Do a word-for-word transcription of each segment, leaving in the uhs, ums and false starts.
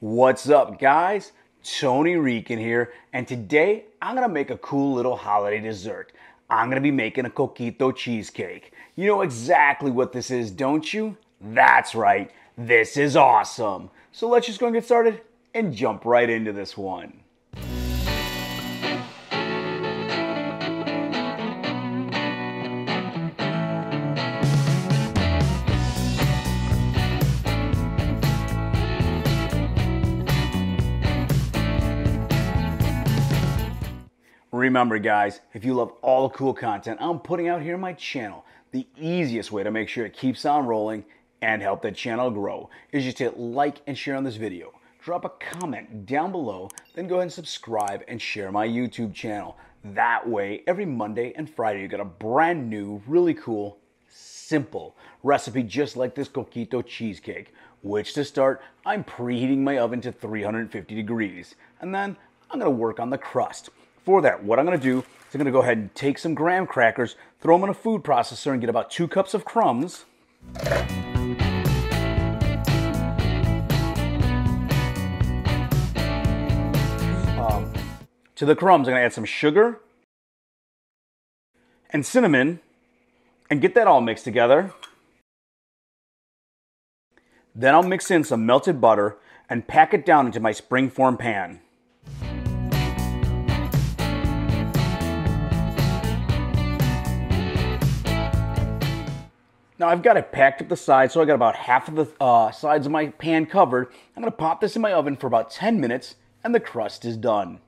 What's up, guys? Tony Rican here, and today I'm gonna make a cool little holiday dessert. I'm gonna be making a Coquito cheesecake. You know exactly what this is, don't you? That's right, this is awesome. So let's just go and get started and jump right into this one. Remember, guys, if you love all the cool content I'm putting out here on my channel, the easiest way to make sure it keeps on rolling and help the channel grow is just hit like and share on this video. Drop a comment down below, then go ahead and subscribe and share my YouTube channel. That way, every Monday and Friday, you get a brand new, really cool, simple recipe just like this Coquito cheesecake, which to start, I'm preheating my oven to three hundred fifty degrees, and then I'm going to work on the crust. For that, what I'm going to do is I'm going to go ahead and take some graham crackers, throw them in a food processor, and get about two cups of crumbs. Um, to the crumbs, I'm going to add some sugar and cinnamon and get that all mixed together. Then I'll mix in some melted butter and pack it down into my springform pan. Now I've got it packed at the side, so I got about half of the uh, sides of my pan covered. I'm going to pop this in my oven for about ten minutes, and the crust is done.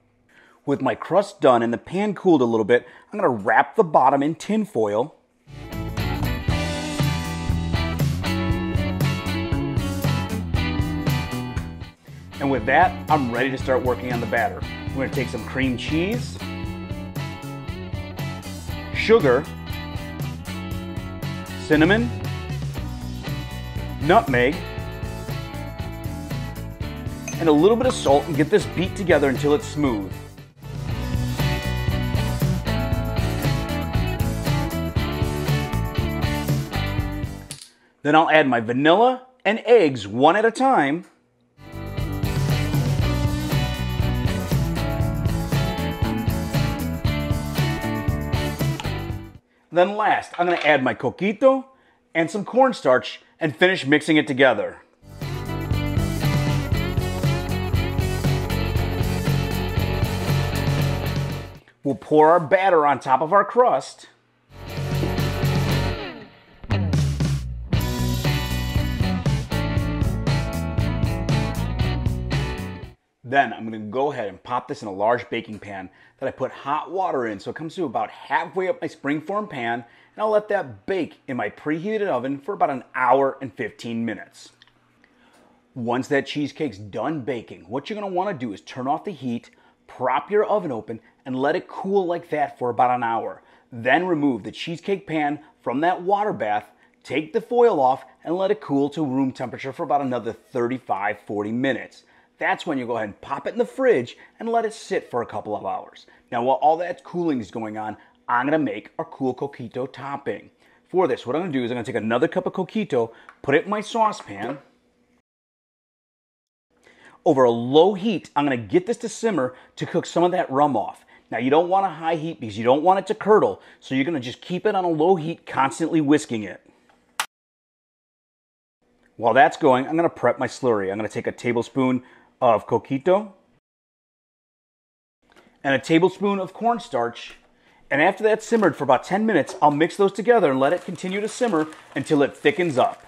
With my crust done and the pan cooled a little bit, I'm going to wrap the bottom in tin foil. And with that, I'm ready to start working on the batter. I'm going to take some cream cheese, sugar, cinnamon, nutmeg, and a little bit of salt, and get this beat together until it's smooth. Then I'll add my vanilla and eggs one at a time. Then last, I'm going to add my coquito and some cornstarch and finish mixing it together. We'll pour our batter on top of our crust. Then I'm going to go ahead and pop this in a large baking pan that I put hot water in, so it comes to about halfway up my springform pan, and I'll let that bake in my preheated oven for about an hour and fifteen minutes. Once that cheesecake's done baking, what you're going to want to do is turn off the heat, prop your oven open, and let it cool like that for about an hour. Then remove the cheesecake pan from that water bath, take the foil off, and let it cool to room temperature for about another thirty-five to forty minutes. That's when you go ahead and pop it in the fridge and let it sit for a couple of hours. Now, while all that cooling is going on, I'm gonna make our cool coquito topping. For this, what I'm gonna do is I'm gonna take another cup of coquito, put it in my saucepan. Over a low heat, I'm gonna get this to simmer to cook some of that rum off. Now, you don't want a high heat because you don't want it to curdle, so you're gonna just keep it on a low heat, constantly whisking it. While that's going, I'm gonna prep my slurry. I'm gonna take a tablespoon of coquito and a tablespoon of cornstarch, and after that's simmered for about ten minutes, I'll mix those together and let it continue to simmer until it thickens up.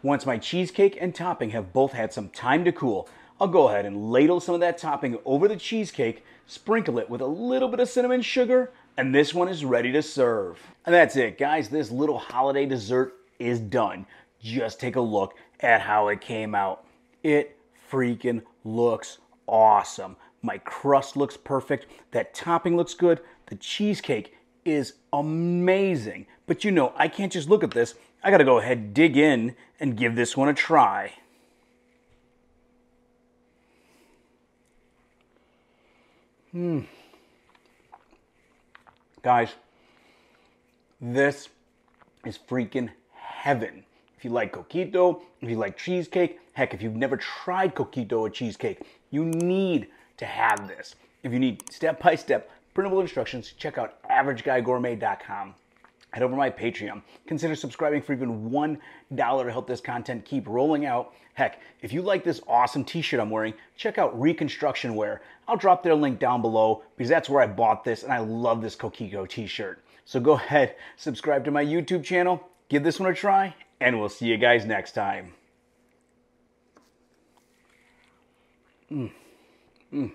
Once my cheesecake and topping have both had some time to cool, I'll go ahead and ladle some of that topping over the cheesecake, sprinkle it with a little bit of cinnamon sugar, and this one is ready to serve. And that's it, guys. This little holiday dessert is done. Just take a look at how it came out. It freaking looks awesome. My crust looks perfect. That topping looks good. The cheesecake is amazing. But you know, I can't just look at this. I gotta go ahead, dig in, and give this one a try. Mmm. Guys, This is freaking heaven. If you like Coquito, if you like cheesecake, heck, if you've never tried Coquito or cheesecake, you need to have this. If you need step-by-step printable instructions, check out average guy gourmet dot com. Head over to my Patreon. Consider subscribing for even one dollar to help this content keep rolling out. Heck, if you like this awesome t-shirt I'm wearing, check out Reconstruction Wear. I'll drop their link down below because that's where I bought this, and I love this Coquito t-shirt. So go ahead, subscribe to my YouTube channel, give this one a try, and we'll see you guys next time. Mm. Mm.